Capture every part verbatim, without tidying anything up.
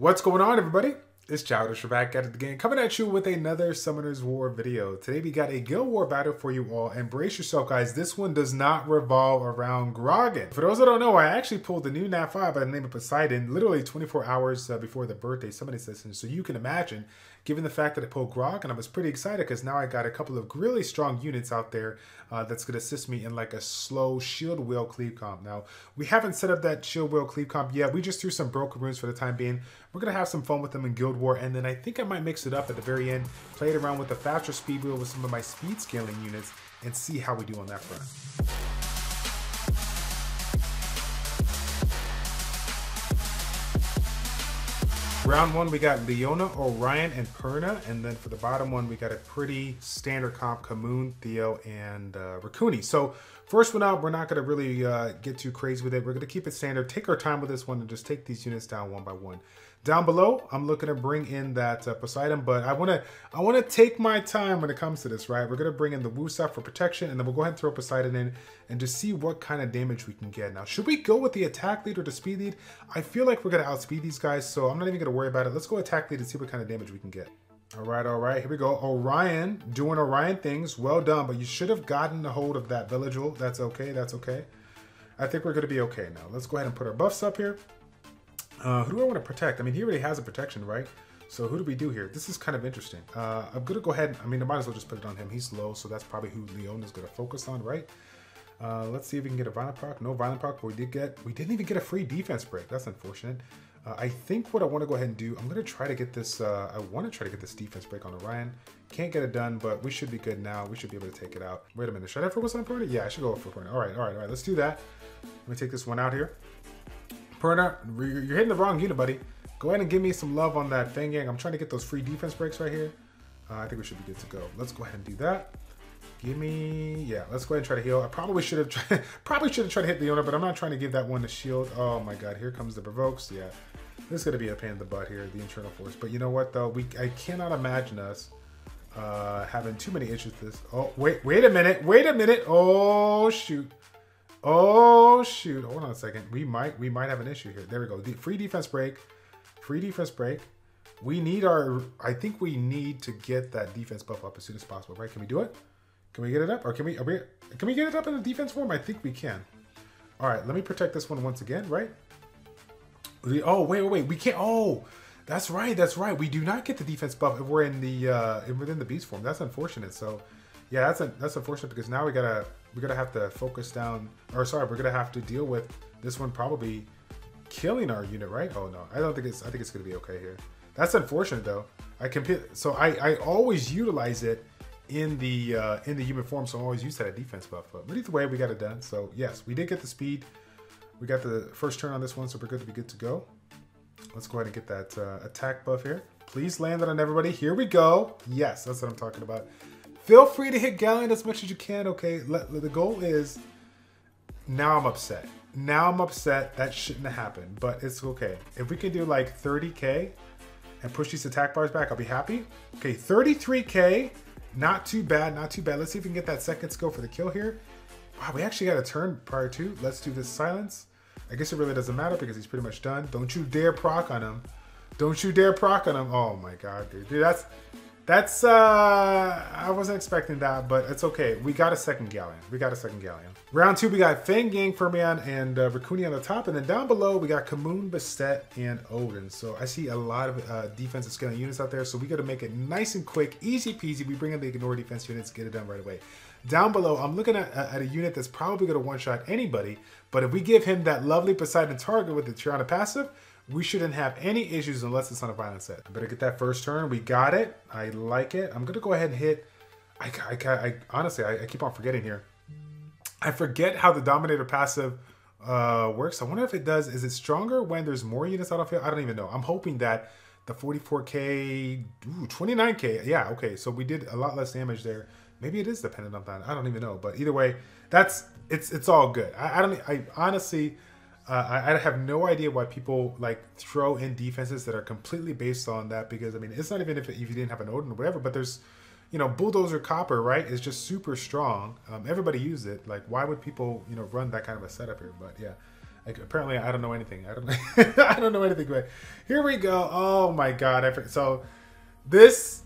What's going on, everybody? It's Childish. We're back at it again, coming at you with another Summoners War video. Today we got a Guild War battle for you all. And brace yourself, guys. This one does not revolve around Grogan. For those that don't know, I actually pulled the new Nat five by the name of Poseidon literally twenty-four hours uh, before the birthday Summon Assistant. So you can imagine, given the fact that I pulled Grogan, I was pretty excited because now I got a couple of really strong units out there uh, that's going to assist me in like a slow shield wheel cleave comp. Now, we haven't set up that shield wheel cleave comp yet. We just threw some broken runes for the time being. We're going to have some fun with them in Guild War, and then I think I might mix it up at the very end, play it around with the faster speed wheel with some of my speed scaling units, and see how we do on that front. Round one, we got Leona, Orion, and Perna, and then for the bottom one, we got a pretty standard comp, Kamun, Theo, and uh, Rakuni. So first one out, we're not going to really uh, get too crazy with it. We're going to keep it standard, take our time with this one, and just take these units down one by one. Down below, I'm looking to bring in that uh, Poseidon, but I want to I want to take my time when it comes to this, right? We're going to bring in the Woosah for protection, and then we'll go ahead and throw Poseidon in and just see what kind of damage we can get. Now, should we go with the attack lead or the speed lead? I feel like we're going to outspeed these guys, so I'm not even going to worry about it. Let's go attack lead and see what kind of damage we can get. All right, all right, here we go. Orion doing Orion things. Well done, but you should have gotten a hold of that Villagel. That's okay, that's okay. I think we're going to be okay now. Let's go ahead and put our buffs up here. Uh, who do I want to protect? I mean, he already has a protection, right? So who do we do here? This is kind of interesting. Uh, I'm going to go ahead and, I mean, I might as well just put it on him. He's low, so that's probably who Leona's going to focus on, right? Uh, let's see if we can get a Violent Proc. No Violent Proc, but we did get, we didn't even get a free defense break. That's unfortunate. Uh, I think what I want to go ahead and do, I'm going to try to get this, uh, I want to try to get this defense break on Orion. Can't get it done, but we should be good now. We should be able to take it out. Wait a minute, should I focus on Perna? Yeah, I should go for Perna. All right, all right, all right, let's do that. Let me take this one out here. Perna, you're hitting the wrong unit, buddy. Go ahead and give me some love on that Fang Yang. I'm trying to get those free defense breaks right here. Uh, I think we should be good to go. Let's go ahead and do that. Give me, yeah, let's go ahead and try to heal. I probably should have tried, probably should have tried to hit Leona, but I'm not trying to give that one a shield. Oh my God, here comes the provokes. Yeah, this is gonna be a pain in the butt here, the internal force. But you know what though, we I cannot imagine us uh, having too many issues with this. Oh, wait, wait a minute, wait a minute. Oh shoot. Oh shoot, hold on a second. We might we might have an issue here. There we go. De free defense break. Free defense break. We need our I think we need to get that defense buff up as soon as possible, right? Can we do it? Can we get it up? Or can we are we can we get it up in the defense form? I think we can. Alright, let me protect this one once again, right? We, oh wait, wait, wait. We can't oh that's right, that's right. We do not get the defense buff if we're in the uh if we're in the beast form. That's unfortunate. So yeah, that's a, that's unfortunate because now we gotta We're gonna have to focus down, or sorry, we're gonna have to deal with this one probably killing our unit, right? Oh no, I don't think it's, I think it's gonna be okay here. That's unfortunate though. I compete, so I, I always utilize it in the uh, in the human form, so I always use that defense buff. But either way, we got it done. So yes, we did get the speed. We got the first turn on this one, so we're good to be good to go. Let's go ahead and get that uh, attack buff here. Please land it on everybody. Here we go. Yes, that's what I'm talking about. Feel free to hit Galleon as much as you can, okay? Let, let, the goal is, now I'm upset. Now I'm upset, that shouldn't have happened, but it's okay. If we can do like thirty K and push these attack bars back, I'll be happy. Okay, thirty-three K, not too bad, not too bad. Let's see if we can get that second skill for the kill here. Wow, we actually got a turn prior to. Let's do this silence. I guess it really doesn't matter because he's pretty much done. Don't you dare proc on him. Don't you dare proc on him. Oh my God, dude, dude that's, That's, uh, I wasn't expecting that, but it's okay. We got a second Galleon. We got a second Galleon. Round two, we got Fang Yang, Furman, and uh, Rakuni on the top. And then down below, we got Kamun, Bastet, and Odin. So I see a lot of uh, defensive scaling units out there. So we got to make it nice and quick, easy peasy. We bring in the ignore defense units, get it done right away. Down below, I'm looking at, at a unit that's probably going to one-shot anybody. But if we give him that lovely Poseidon target with the Tirana passive, we shouldn't have any issues unless it's on a violent set. I better get that first turn. We got it. I like it. I'm going to go ahead and hit. I, I, I honestly, I, I keep on forgetting here. I forget how the Dominator passive uh, works. I wonder if it does. Is it stronger when there's more units out of here? I don't even know. I'm hoping that the forty-four K, ooh, twenty-nine K. Yeah, okay. So we did a lot less damage there. Maybe it is dependent on that. I don't even know. But either way, that's it's it's all good. I, I don't. I honestly. Uh, I, I have no idea why people like throw in defenses that are completely based on that, because I mean, it's not even if, if you didn't have an Odin or whatever, but there's, you know, Bulldozer Copper, right? It's just super strong. Um, everybody used it. Like, why would people, you know, run that kind of a setup here? But yeah, I Like, apparently, I don't know anything. I don't. I don't know anything. But here we go. Oh my god! I forgot. So this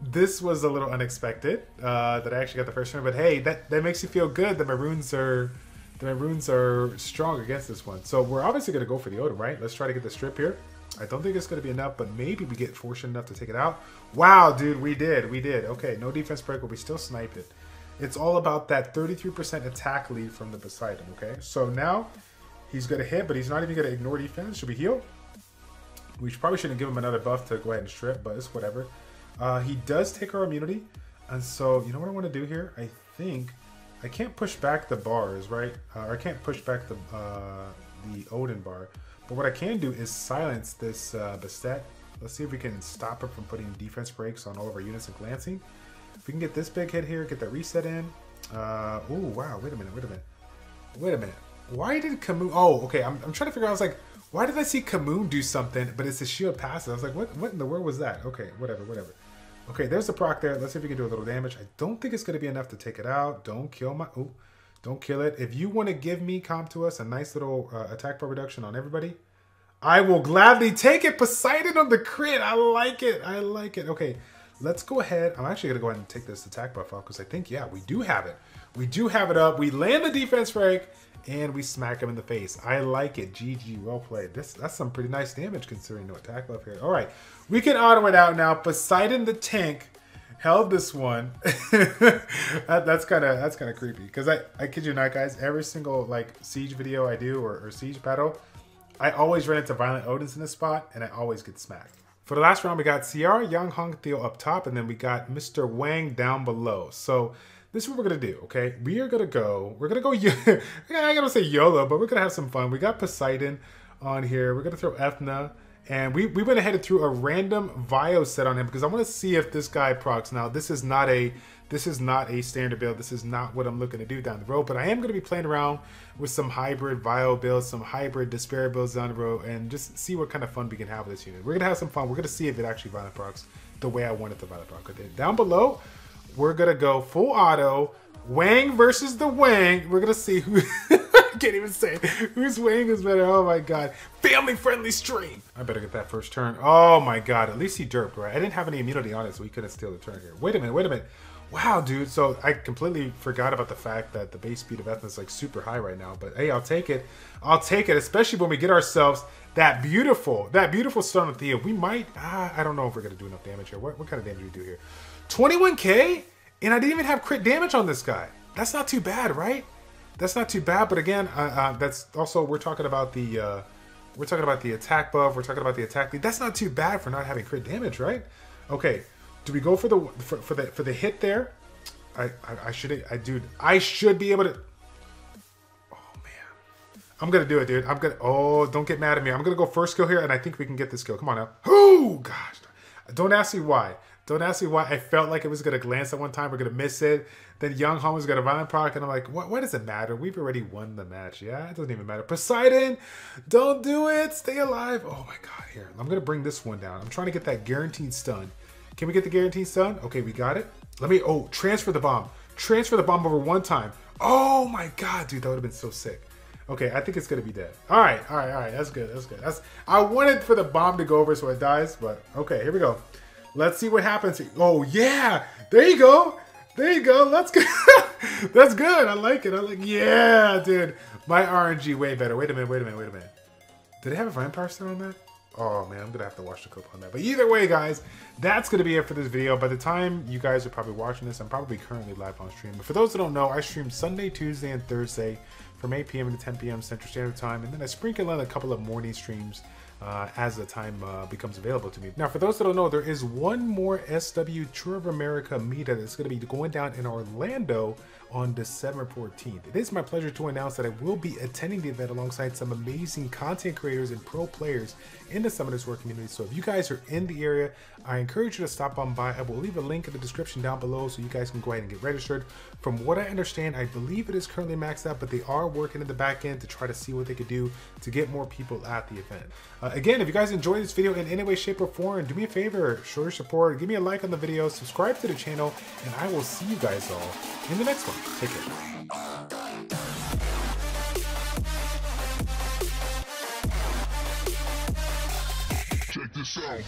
this was a little unexpected uh, that I actually got the first one. But hey, that that makes you feel good. The maroons are the maroons are strong against this one. So we're obviously gonna go for the Odin, right? Let's try to get the strip here. I don't think it's gonna be enough, but maybe we get fortunate enough to take it out. Wow, dude, we did. We did. Okay, no defense break, but we still sniped it. It's all about that thirty-three percent attack lead from the Poseidon. Okay, so now. He's going to hit, but he's not even going to ignore defense. Should we heal? We probably shouldn't give him another buff to go ahead and strip, but it's whatever. Uh, he does take our immunity. And so, you know what I want to do here? I think I can't push back the bars, right? Uh, or I can't push back the uh, the Odin bar. But what I can do is silence this uh, Bastet. Let's see if we can stop him from putting defense breaks on all of our units and glancing. If we can get this big hit here, get that reset in. Uh, oh, wow. Wait a minute. Wait a minute. Wait a minute. Why did Kamun... Oh, okay. I'm, I'm trying to figure out. I was like, why did I see Kamun do something, but it's a shield passive? I was like, what What in the world was that? Okay, whatever, whatever. Okay, there's the proc there. Let's see if we can do a little damage. I don't think it's going to be enough to take it out. Don't kill my... Oh, don't kill it. If you want to give me, comp to us, a nice little uh, attack power reduction on everybody, I will gladly take it. Poseidon on the crit. I like it. I like it. Okay, let's go ahead. I'm actually going to go ahead and take this attack buff off because I think, yeah, we do have it. We do have it up. We land the defense break. And we smack him in the face. I like it. G G. Well played. This, that's some pretty nice damage considering no attack buff here. All right. We can auto it out now. Poseidon the tank held this one. that, that's kind of that's kind of creepy. Because I, I kid you not, guys. Every single like siege video I do or, or siege battle, I always run into violent Odins in this spot. And I always get smacked. For the last round, we got Ciara, Yang, Hong, Theo up top. And then we got Mister Wang down below. So... this is what we're going to do, okay? We are going to go... We're going to go... Yeah, I got to say YOLO, but we're going to have some fun. We got Poseidon on here. We're going to throw Ethna. And we, we went ahead and threw a random Vio set on him because I want to see if this guy procs. Now, this is not a... This is not a standard build. This is not what I'm looking to do down the road. But I am going to be playing around with some hybrid Vio builds, some hybrid Despair builds down the road, and just see what kind of fun we can have with this unit. We're going to have some fun. We're going to see if it actually violent procs the way I want it to violent proc. Okay, down below... we're gonna go full auto, Wang versus the Wang. We're gonna see who, I can't even say it. Whose Wang is better. Oh my god, family friendly stream. I better get that first turn. Oh my god, at least he derped, right? I didn't have any immunity on it, so he couldn't steal the turn here. Wait a minute, wait a minute. Wow, dude, so I completely forgot about the fact that the base speed of Ethna is like super high right now, but hey, I'll take it. I'll take it, especially when we get ourselves that beautiful, that beautiful stun of Theo. We might, ah, I don't know if we're gonna do enough damage here. What, what kind of damage do we do here? twenty-one K, and I didn't even have crit damage on this guy. That's not too bad, right? That's not too bad. But again, uh, uh, that's also we're talking about the uh, we're talking about the attack buff. We're talking about the attack lead. That's not too bad for not having crit damage, right? Okay, do we go for the for, for the for the hit there? I I, I should I dude I should be able to. Oh man, I'm gonna do it, dude. I'm gonna. Oh, don't get mad at me. I'm gonna go first skill here, and I think we can get this skill. Come on now. Oh gosh, don't ask me why. Don't ask me why. I felt like it was going to glance at one time. We're going to miss it. Then Young Hong was going to violent proc. And I'm like, what, what does it matter? We've already won the match. Yeah, it doesn't even matter. Poseidon, don't do it. Stay alive. Oh, my God. Here, I'm going to bring this one down. I'm trying to get that guaranteed stun. Can we get the guaranteed stun? Okay, we got it. Let me, oh, transfer the bomb. Transfer the bomb over one time. Oh, my God, dude. That would have been so sick. Okay, I think it's going to be dead. All right, all right, all right. That's good. That's good. That's. I wanted for the bomb to go over so it dies. But, okay, here we go. Let's see what happens. Oh, yeah. There you go. There you go. Let's go. That's good. I like it. I like yeah, dude. My R N G way better. Wait a minute. Wait a minute. Wait a minute. Did it have a vampire star on that? Oh, man. I'm going to have to watch the clip on that. But either way, guys, that's going to be it for this video. By the time you guys are probably watching this, I'm probably currently live on stream. But for those that don't know, I stream Sunday, Tuesday, and Thursday from eight P M to ten P M Central Standard Time. And then I sprinkle in a couple of morning streams. Uh, as the time uh, becomes available to me. Now, for those that don't know, there is one more S W Tour of America meetup that's going to be going down in Orlando on December fourteenth. It is my pleasure to announce that I will be attending the event alongside some amazing content creators and pro players in the Summoners War community. So if you guys are in the area, I encourage you to stop on by. I will leave a link in the description down below so you guys can go ahead and get registered. From what I understand, I believe it is currently maxed out, but they are working in the back end to try to see what they could do to get more people at the event. Uh, again, if you guys enjoyed this video in any way, shape, or form, do me a favor, show your support, give me a like on the video, subscribe to the channel, and I will see you guys all in the next one. Take care. yourself.